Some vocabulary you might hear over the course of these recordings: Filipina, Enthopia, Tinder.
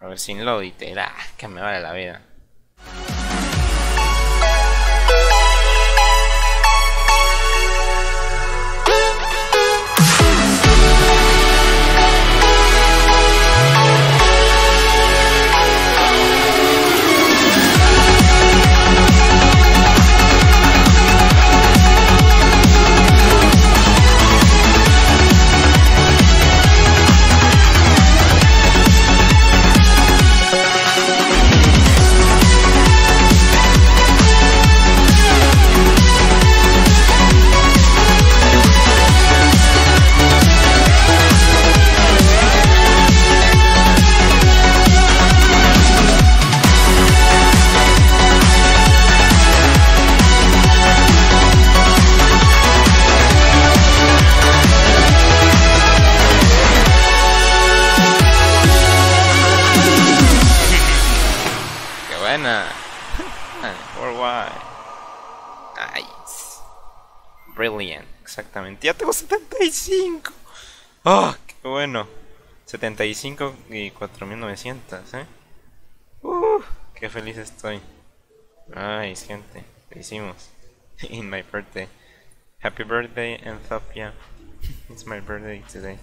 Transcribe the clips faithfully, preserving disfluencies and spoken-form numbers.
Porque sin lo literal, que me vale la vida. Nice. Brilliant. Exactamente. Ya tengo setenta y cinco. Oh, qué bueno. setenta y cinco y cuatro mil novecientos, eh. Uh, qué feliz estoy. Nice, gente. Lo hicimos. In my birthday. Happy birthday, Enthopia. It's my birthday today.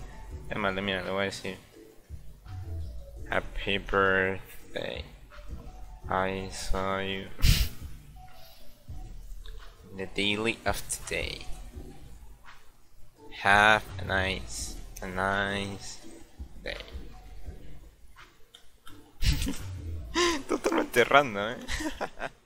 Además, mira, le voy a decir. Happy birthday. I saw you. The daily of today. Have a nice, a nice day. Totalmente random, eh.